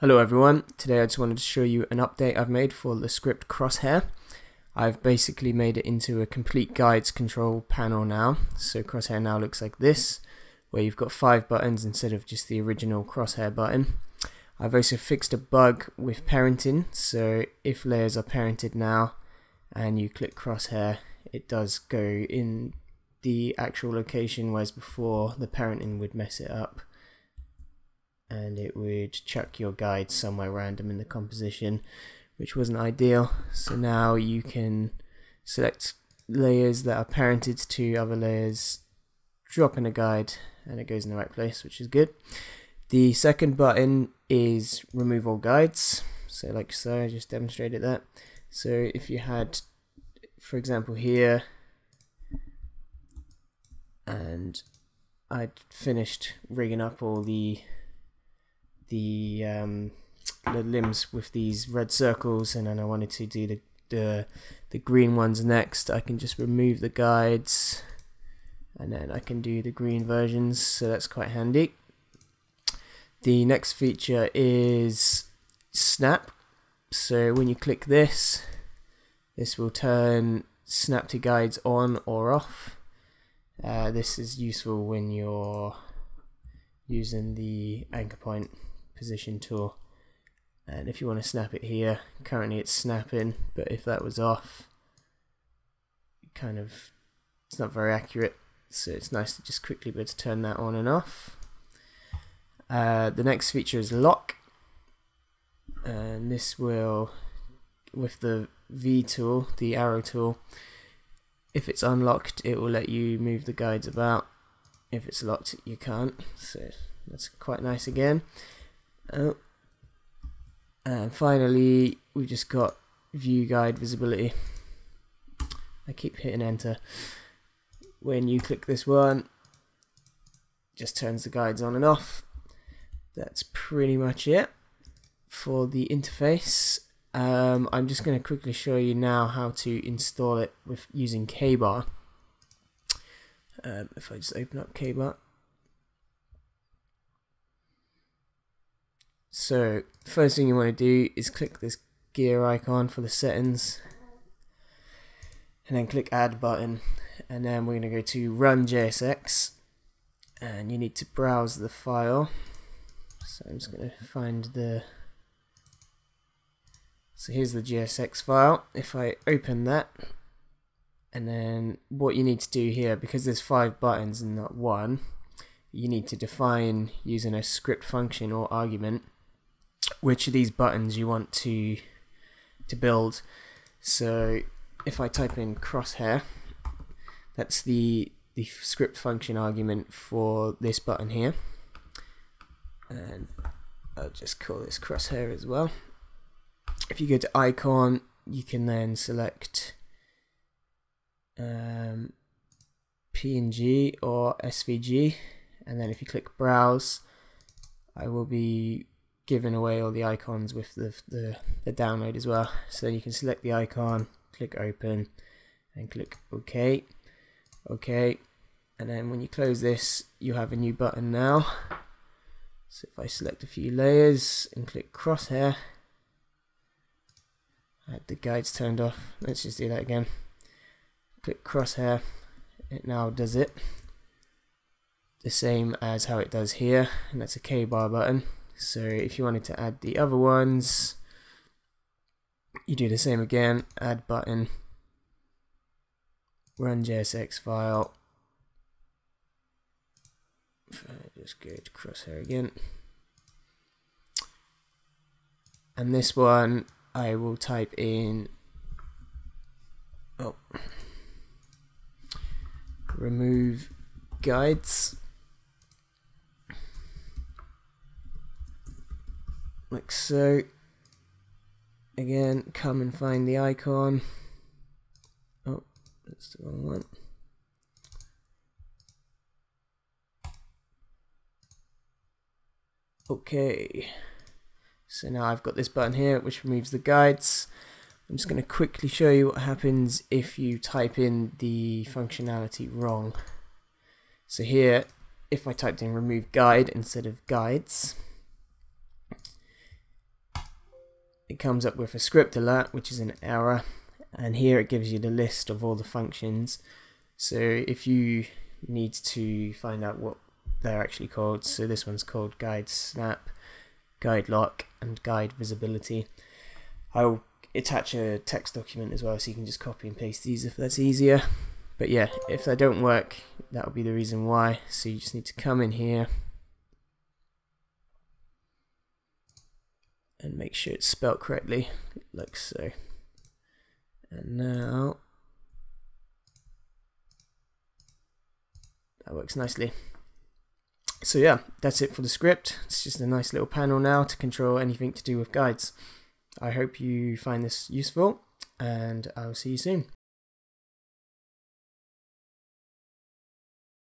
Hello everyone, today I just wanted to show you an update I've made for the script Crosshair. I've basically made it into a complete guides control panel now, so Crosshair now looks like this, where you've got 5 buttons instead of just the original Crosshair button. I've also fixed a bug with parenting, so if layers are parented now and you click Crosshair, it does go in the actual location, whereas before the parenting would mess it up and it would chuck your guide somewhere random in the composition, which wasn't ideal. So now you can select layers that are parented to other layers, drop in a guide, and it goes in the right place, which is good. The second button is remove all guides, so like so, I just demonstrated that. So if you had, for example, here, and I'd finished rigging up all the limbs with these red circles, and then I wanted to do the green ones next, I can just remove the guides and then I can do the green versions, so that's quite handy. The next feature is snap, so when you click this, this will turn snap to guides on or off. This is useful when you're using the anchor point position tool, and if you want to snap it here, currently it's snapping, but if that was off, it's not very accurate, so it's nice to just quickly be able to turn that on and off. The next feature is lock, and this will, with the V tool, the arrow tool, if it's unlocked it will let you move the guides about. If it's locked you can't, so that's quite nice again. And finally we've just got view guide visibility. I keep hitting enter. When you click this one, it just turns the guides on and off. That's pretty much it for the interface. I'm just going to quickly show you now how to install it with using KBar. If I just open up KBar. So first thing you want to do is click this gear icon for the settings, and then click add button, and then we're going to go to run JSX, and you need to browse the file. So I'm just going to find the, so here's the JSX file. If I open that, and then what you need to do here, because there's 5 buttons and not one, you need to define using a script function or argument which of these buttons you want to build. So if I type in Crosshair, that's the script function argument for this button here, and I'll just call this Crosshair as well. If you go to icon, you can then select PNG or SVG, and then if you click browse, I will be giving away all the icons with the download as well. So then you can select the icon, click open, and click OK. OK, and then when you close this, you have a new button now. So if I select a few layers and click Crosshair, I had the guides turned off. Let's just do that again. Click Crosshair, it now does it the same as how it does here, and that's a KBar button. So if you wanted to add the other ones, you do the same again, add button, run JSX file, just go to Crosshair again, and this one I will type in remove guides, like so. Again, come and find the icon. Oh, that's the wrong one. Okay, so now I've got this button here which removes the guides. I'm just going to quickly show you what happens if you type in the functionality wrong. So here, if I typed in remove guide instead of guides, it comes up with a script alert, which is an error, and here it gives you the list of all the functions. So if you need to find out what they're actually called, so this one's called guide snap, guide lock, and guide visibility. I'll attach a text document as well, so you can just copy and paste these if that's easier. But yeah, if they don't work, that'll be the reason why. So you just need to come in here and make sure it's spelled correctly, like so. And now that works nicely. So yeah, that's it for the script. It's just a nice little panel now to control anything to do with guides. I hope you find this useful, and I'll see you soon.